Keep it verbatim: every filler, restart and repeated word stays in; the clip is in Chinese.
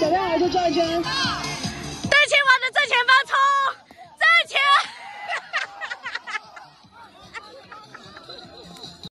小朋友就转一圈。